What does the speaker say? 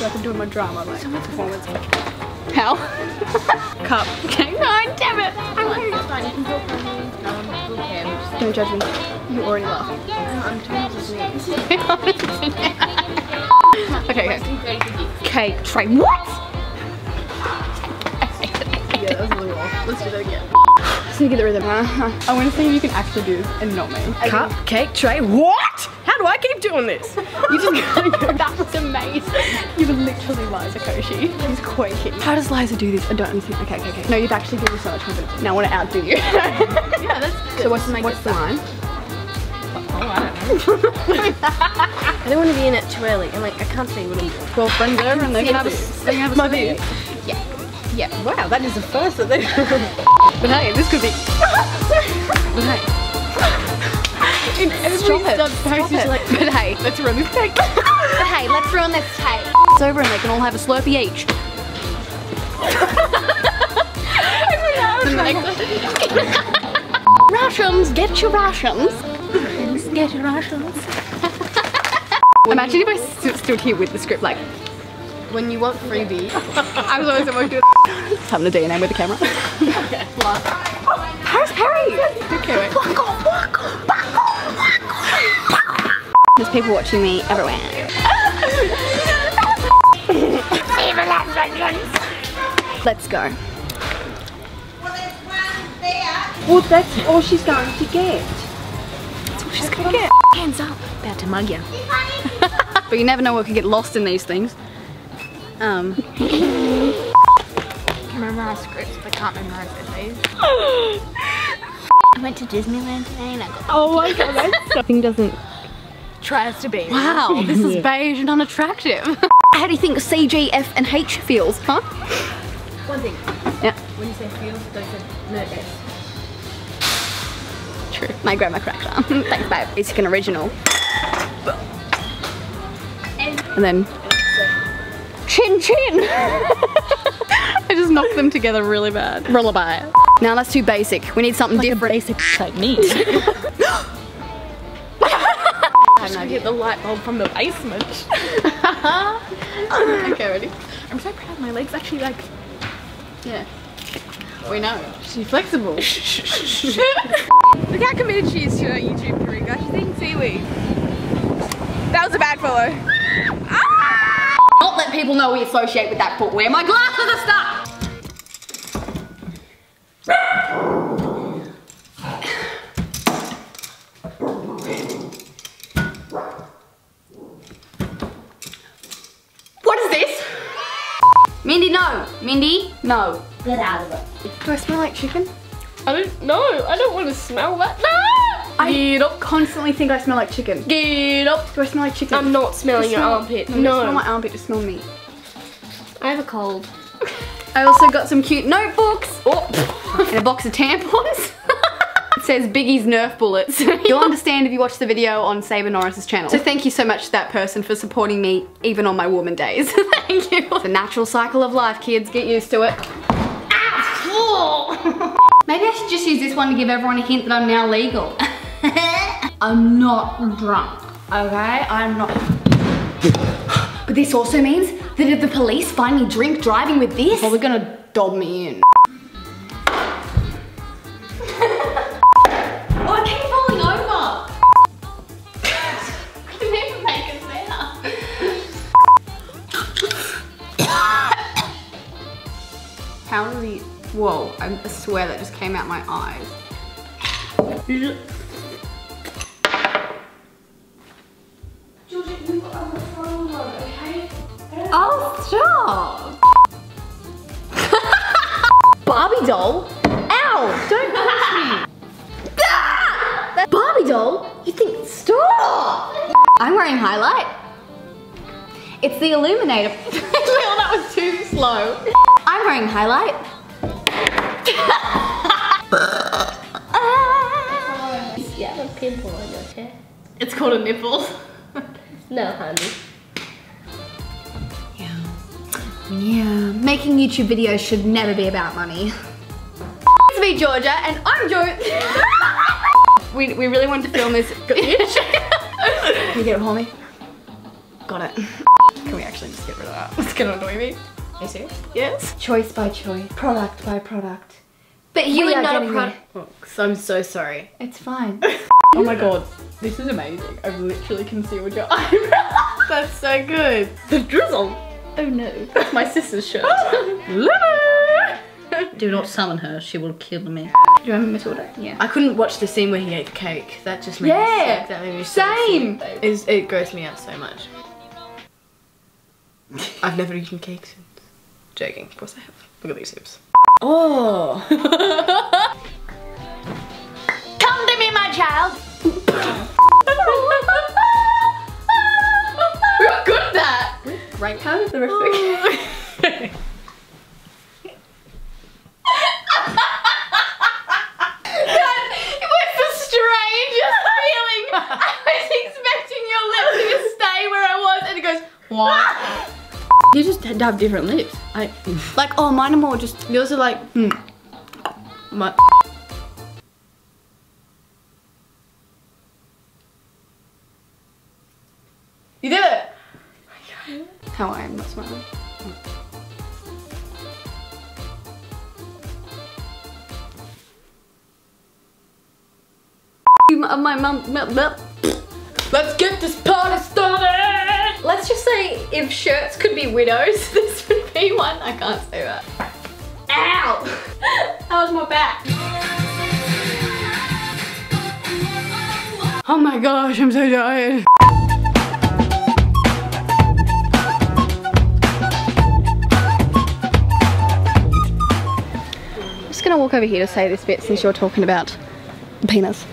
so I can do my drama, like my performance. How? Cup. Okay. No, damn it. I'm excited. Don't judge me. You already laughed. I'm trying to Okay. Cake tray. What? Yeah, that was a little off. Let's do that again. To get the rhythm, huh? I want to see if you can actually do this and not me. Cupcake tray. What? How do I keep doing this? You just gotta go. That was amazing. You're literally Liza Koshy. She's quirky. How does Liza do this? I don't understand. Okay. No, you've actually given me so much confidence. Now I want to outdo you. Yeah, that's good. So what's the line? Oh, I don't know. I don't want to be in it too early. I'm like, I can't see what I'm doing. Well, friends over and they can have a smoothie. Yeah. Yeah, wow, that is the first of them. But hey, this could be. But hey. In every like, but hey, let's ruin this cake. But hey, let's ruin this cake. It's over and they can all have a Slurpee each. Rations, get your rations. Get your rations. Imagine if I stood here with the script like, when you want freebie, I was always someone good. Having a DNA with the camera. Okay. Oh, Paris Perry! Okay, wait. There's people watching me everywhere. Let's go. Well, there's one there. Well, that's all she's going to get. That's all she's going to get. Hands up. About to mug you. But you never know what could get lost in these things. I can memorize scripts, but I can't memorize essays. I went to Disneyland today and I got. Oh my god, that something doesn't. Tries to be. Wow, this is beige and unattractive. How do you think C, G, F, and H feels, huh? One thing. Yeah. When you say feels, don't say no S. True. My grandma cracked up. Thanks, babe. It's like an original. And then. Chin chin! I just knocked them together really bad. Rollaby. Now that's too basic. We need something like different. Basic like meat. I'm just gonna get the light bulb from the basement. Okay, ready? I'm so proud my legs actually like, yeah. We know. She's flexible. Look how committed she is to her YouTube career, guys. She's eating seaweed. That was a bad follow. Not let people know we associate with that footwear. My glasses are stuck. What is this? Mindy, no. Mindy, no. Get out of it. Do I smell like chicken? I don't know. I don't want to smell that. No! Get up. Constantly think I smell like chicken. Get up. Do I smell like chicken? I'm not smelling your armpit. No. I smell my armpit, just smell me. I have a cold. I also got some cute notebooks. Oh, and a box of tampons. It says Biggie's Nerf Bullets. You'll understand if you watch the video on Saber Norris's channel. So thank you so much to that person for supporting me even on my woman days. Thank you. The natural cycle of life, kids. Get used to it. Maybe I should just use this one to give everyone a hint that I'm now legal. I'm not drunk, okay? I'm not. But this also means that if the police find me drink driving with this, well, they're gonna dob me in. Oh, I keep falling over. I can never make it better. How are we? Whoa, I swear that just came out my eyes. Oh, stop! Barbie doll? Ow! Don't push me! Ah! Barbie doll? You think, stop! I'm wearing highlight. It's the illuminator. Well, that was too slow. I'm wearing highlight. Ah. Yeah. There's a pimple on your chair. It's called a nipple. No, honey. Yeah, making YouTube videos should never be about money. It's me, Georgia, and I'm Joe. We really wanted to film this. Can you get it for me? Got it. Can we actually just get rid of that? It's gonna annoy me. You see? Yes. Choice by choice. Product by product. But you are not a product. Oh, I'm so sorry. It's fine. Oh my god, this is amazing. I literally concealed your eyebrow. That's so good. The drizzle. Oh no. That's my sister's shirt. Do not summon her, she will kill me. Do you remember Miss Aldo? Yeah. I couldn't watch the scene where he ate the cake. That just made me sick. That made me same. Sick. It grossed me out so much. I've never eaten cake since. Joking, of course I have. Look at these hips. Oh! Come to me, my child! We're good at that! We're great. How did the rest of it go? You just had to have different lips. Like, oh, mine are more just. Yours are like, My. You did it! Oh my god. How I am not smiling. My mum. Let's get this party started! Let's just say if shirts could be widows, this would be one. I can't say that. Ow! That was my back. Oh my gosh, I'm so tired. I'm just gonna walk over here to say this bit since you're talking about penis.